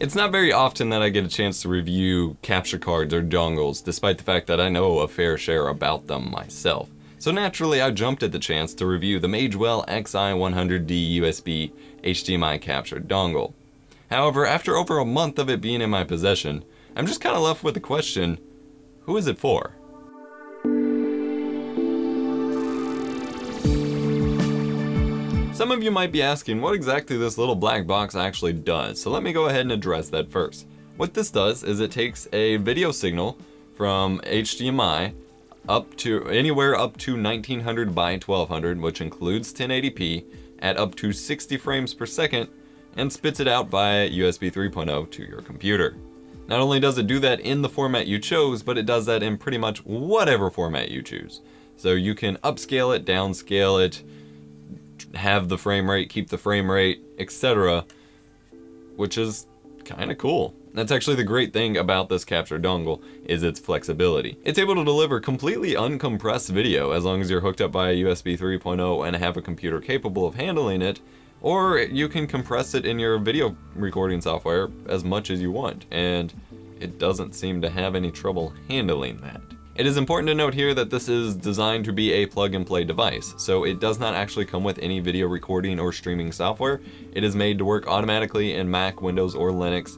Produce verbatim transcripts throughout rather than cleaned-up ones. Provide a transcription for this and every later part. It's not very often that I get a chance to review capture cards or dongles, despite the fact that I know a fair share about them myself. So naturally, I jumped at the chance to review the Magewell X I one hundred D U S B H D M I capture dongle. However, after over a month of it being in my possession, I'm just kind of left with the question, who is it for? Some of you might be asking what exactly this little black box actually does, so let me go ahead and address that first. What this does is it takes a video signal from H D M I up to anywhere up to nineteen hundred by twelve hundred, which includes ten eighty p, at up to sixty frames per second, and spits it out via U S B three point oh to your computer. Not only does it do that in the format you chose, but it does that in pretty much whatever format you choose. So you can upscale it, downscale it, have the frame rate, keep the frame rate, et cetera, which is kind of cool. That's actually the great thing about this capture dongle, is its flexibility. It's able to deliver completely uncompressed video as long as you're hooked up via U S B three point oh and have a computer capable of handling it, or you can compress it in your video recording software as much as you want, and it doesn't seem to have any trouble handling that. It is important to note here that this is designed to be a plug-and-play device, so it does not actually come with any video recording or streaming software. It is made to work automatically in Mac, Windows, or Linux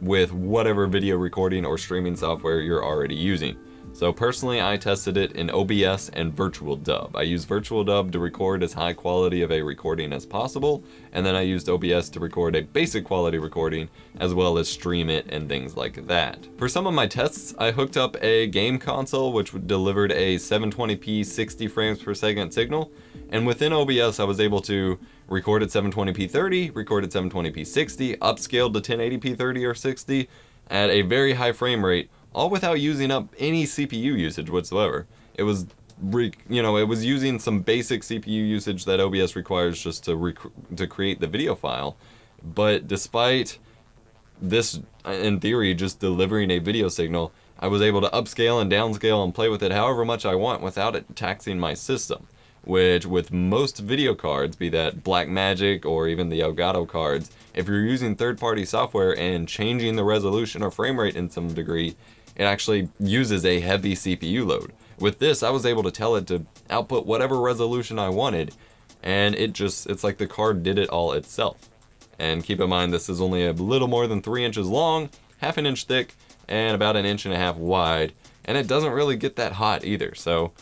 with whatever video recording or streaming software you're already using. So personally, I tested it in O B S and VirtualDub. I used VirtualDub to record as high quality of a recording as possible, and then I used O B S to record a basic quality recording, as well as stream it and things like that. For some of my tests, I hooked up a game console, which delivered a seven twenty p sixty frames per second signal, and within O B S I was able to record at seven twenty p thirty, record at seven twenty p sixty, upscaled to ten eighty p thirty or sixty at a very high frame rate, all without using up any C P U usage whatsoever. It was, re you know, it was using some basic C P U usage that O B S requires just to, rec to create the video file, but despite this, in theory, just delivering a video signal, I was able to upscale and downscale and play with it however much I want without it taxing my system, which with most video cards, be that Blackmagic or even the Elgato cards, if you're using third-party software and changing the resolution or frame rate in some degree, it actually uses a heavy C P U load. With this, I was able to tell it to output whatever resolution I wanted, and it just, it's like the card did it all itself. And keep in mind, this is only a little more than three inches long, half an inch thick, and about an inch and a half wide, and it doesn't really get that hot either, so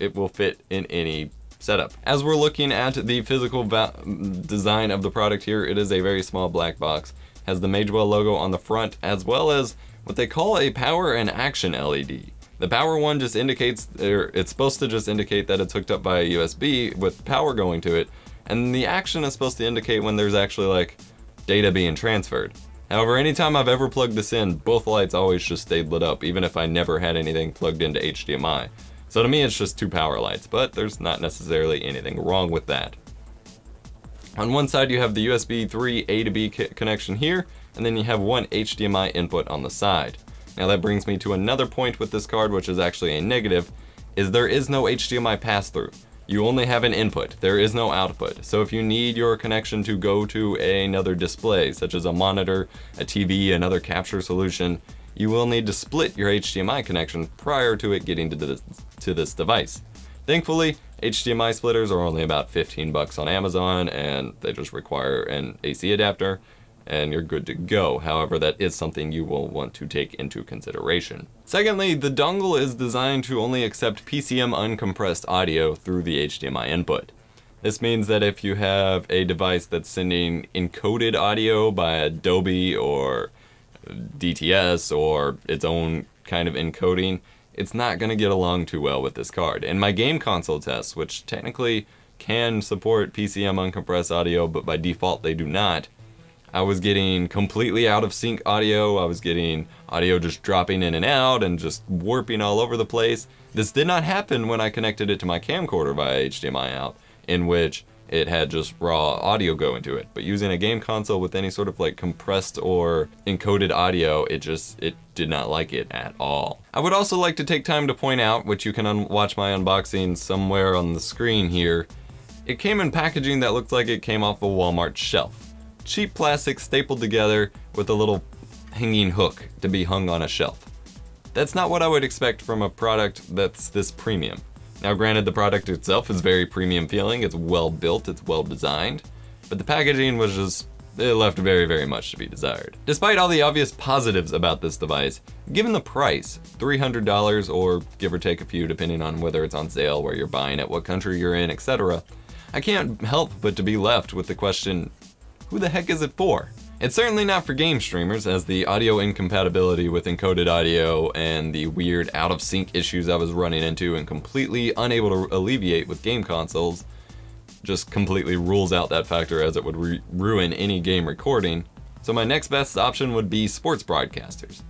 it will fit in any setup. As we're looking at the physical design of the product here, it is a very small black box, has the Magewell logo on the front, as well as what they call a power and action L E D. The power one just indicates, or it's supposed to just indicate that it's hooked up by a U S B with power going to it, and the action is supposed to indicate when there's actually like data being transferred. However, anytime I've ever plugged this in, both lights always just stayed lit up, even if I never had anything plugged into H D M I. So to me it's just two power lights, but there's not necessarily anything wrong with that. On one side you have the U S B three A to B connection here, and then you have one H D M I input on the side. Now that brings me to another point with this card, which is actually a negative, is there is no H D M I pass-through. You only have an input, there is no output. So if you need your connection to go to another display, such as a monitor, a T V, another capture solution, you will need to split your H D M I connection prior to it getting to this, to this device. Thankfully, H D M I splitters are only about fifteen bucks on Amazon, and they just require an A C adapter, and you're good to go. However, that is something you will want to take into consideration. Secondly, the dongle is designed to only accept P C M uncompressed audio through the H D M I input. This means that if you have a device that's sending encoded audio by Adobe or D T S or its own kind of encoding, it's not going to get along too well with this card. In my game console tests, which technically can support P C M uncompressed audio, but by default they do not, I was getting completely out of sync audio, I was getting audio just dropping in and out and just warping all over the place. This did not happen when I connected it to my camcorder via H D M I out, in which it had just raw audio go into it, but using a game console with any sort of like compressed or encoded audio, it just, it did not like it at all. I would also like to take time to point out, which you can watch my unboxing somewhere on the screen here, it came in packaging that looked like it came off a Walmart shelf. Cheap plastic stapled together with a little hanging hook to be hung on a shelf. That's not what I would expect from a product that's this premium. Now granted, the product itself is very premium feeling, it's well built, it's well designed, but the packaging was just, it left very, very much to be desired. Despite all the obvious positives about this device, given the price, three hundred dollars or give or take a few depending on whether it's on sale, where you're buying it, what country you're in, et cetera, I can't help but to be left with the question, who the heck is it for? It's certainly not for game streamers, as the audio incompatibility with encoded audio and the weird out of sync issues I was running into and completely unable to alleviate with game consoles just completely rules out that factor, as it would re- ruin any game recording. So my next best option would be sports broadcasters.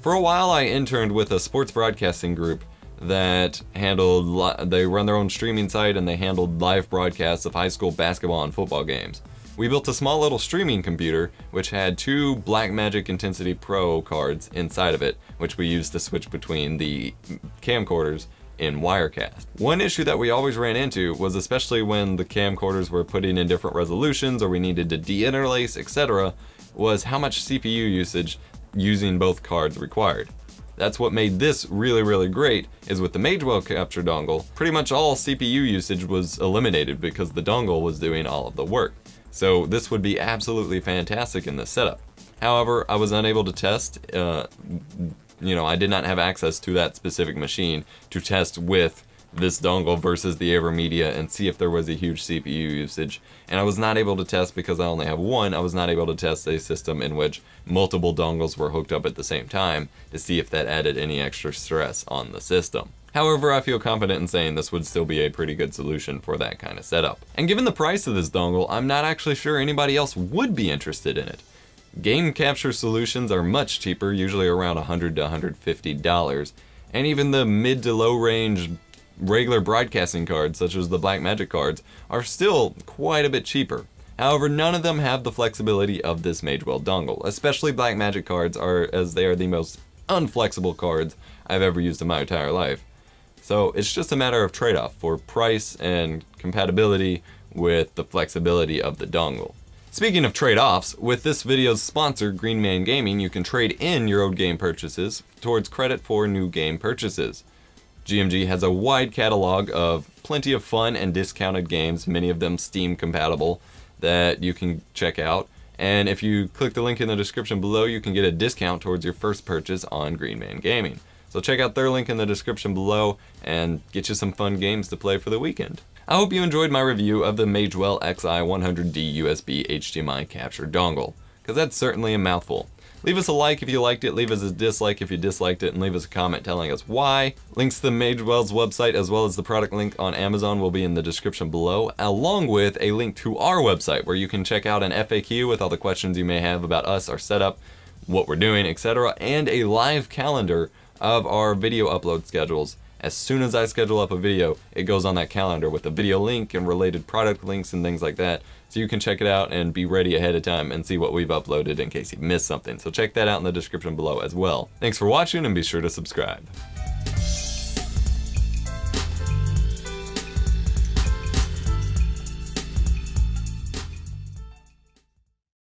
For a while I interned with a sports broadcasting group that handled, li- they run their own streaming site and they handled live broadcasts of high school basketball and football games. We built a small little streaming computer which had two Blackmagic Intensity Pro cards inside of it, which we used to switch between the camcorders in Wirecast. One issue that we always ran into was, especially when the camcorders were putting in different resolutions or we needed to de-interlace, et cetera, was how much C P U usage using both cards required. That's what made this really, really great, is with the Magewell capture dongle, pretty much all C P U usage was eliminated because the dongle was doing all of the work. So this would be absolutely fantastic in this setup. However, I was unable to test, uh, you know, I did not have access to that specific machine to test with this dongle versus the AverMedia and see if there was a huge C P U usage. And I was not able to test because I only have one. I was not able to test a system in which multiple dongles were hooked up at the same time to see if that added any extra stress on the system. However, I feel confident in saying this would still be a pretty good solution for that kind of setup. And given the price of this dongle, I'm not actually sure anybody else would be interested in it. Game capture solutions are much cheaper, usually around one hundred to one hundred fifty dollars, and even the mid to low range regular broadcasting cards, such as the Blackmagic cards, are still quite a bit cheaper. However, none of them have the flexibility of this Magewell dongle, especially Blackmagic cards, are as they are the most unflexible cards I've ever used in my entire life. So it's just a matter of trade-off for price and compatibility with the flexibility of the dongle. Speaking of trade-offs, with this video's sponsor, Green Man Gaming, you can trade in your old game purchases towards credit for new game purchases. G M G has a wide catalog of plenty of fun and discounted games, many of them Steam compatible, that you can check out. And if you click the link in the description below, you can get a discount towards your first purchase on Green Man Gaming. So check out their link in the description below and get you some fun games to play for the weekend. I hope you enjoyed my review of the Magewell X I one hundred D U S B H D M I capture dongle, because that's certainly a mouthful. Leave us a like if you liked it, leave us a dislike if you disliked it, and leave us a comment telling us why. Links to Magewell's website as well as the product link on Amazon will be in the description below, along with a link to our website where you can check out an F A Q with all the questions you may have about us, our setup, what we're doing, et cetera, and a live calendar of our video upload schedules. As soon as I schedule up a video, it goes on that calendar with a video link and related product links and things like that. So you can check it out and be ready ahead of time and see what we've uploaded in case you missed something. So check that out in the description below as well. Thanks for watching, and be sure to subscribe.